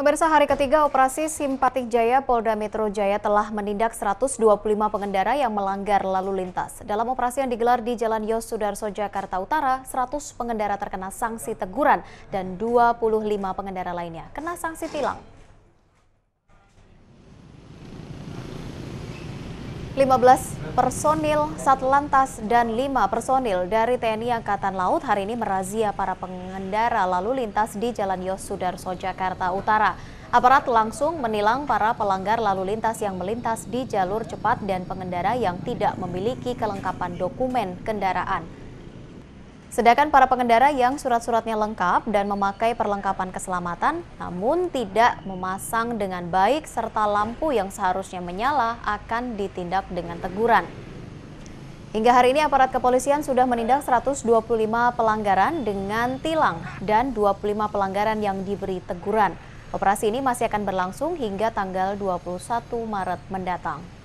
Pemirsa, hari ketiga operasi Simpatik Jaya Polda Metro Jaya telah menindak 125 pengendara yang melanggar lalu lintas. Dalam operasi yang digelar di Jalan Yos Sudarso, Jakarta Utara, 100 pengendara terkena sanksi teguran dan 25 pengendara lainnya kena sanksi tilang. 15 personil Satlantas dan 5 personil dari TNI Angkatan Laut hari ini merazia para pengendara lalu lintas di Jalan Yos Sudarso, Jakarta Utara. Aparat langsung menilang para pelanggar lalu lintas yang melintas di jalur cepat dan pengendara yang tidak memiliki kelengkapan dokumen kendaraan. Sedangkan para pengendara yang surat-suratnya lengkap dan memakai perlengkapan keselamatan namun tidak memasang dengan baik serta lampu yang seharusnya menyala akan ditindak dengan teguran. Hingga hari ini aparat kepolisian sudah menindak 125 pelanggaran dengan tilang dan 25 pelanggaran yang diberi teguran. Operasi ini masih akan berlangsung hingga tanggal 21 Maret mendatang.